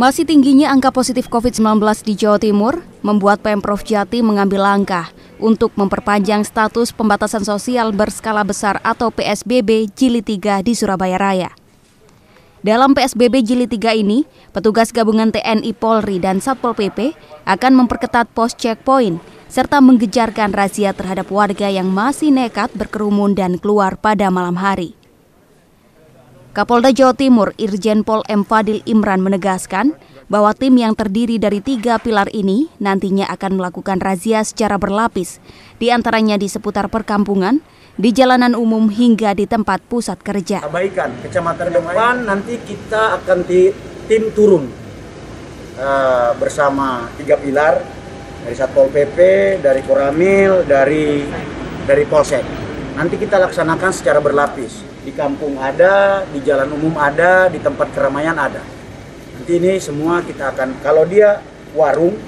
Masih tingginya angka positif COVID-19 di Jawa Timur membuat Pemprov Jatim mengambil langkah untuk memperpanjang status pembatasan sosial berskala besar atau PSBB Jilid 3 di Surabaya Raya. Dalam PSBB Jilid 3 ini, petugas gabungan TNI Polri dan Satpol PP akan memperketat pos checkpoint serta menggejarkan razia terhadap warga yang masih nekat berkerumun dan keluar pada malam hari. Kapolda Jawa Timur Irjen Pol M Fadil Imran menegaskan bahwa tim yang terdiri dari 3 pilar ini nantinya akan melakukan razia secara berlapis, di antaranya di seputar perkampungan, di jalanan umum hingga di tempat pusat kerja. Abaikan kecamatan depan, nanti kita akan di tim turun bersama 3 pilar dari Satpol PP, dari Koramil, dari Polsek. Nanti kita laksanakan secara berlapis. Di kampung ada, di jalan umum ada, di tempat keramaian ada. Nanti ini semua kita akan, kalau dia warung,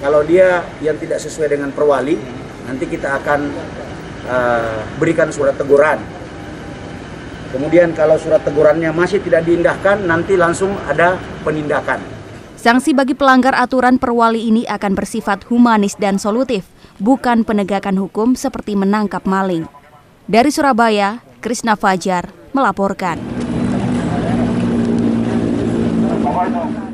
kalau dia yang tidak sesuai dengan perwali, nanti kita akan berikan surat teguran. Kemudian kalau surat tegurannya masih tidak diindahkan, nanti langsung ada penindakan. Sanksi bagi pelanggar aturan perwali ini akan bersifat humanis dan solutif, bukan penegakan hukum seperti menangkap maling. Dari Surabaya, Krisna Fajar melaporkan.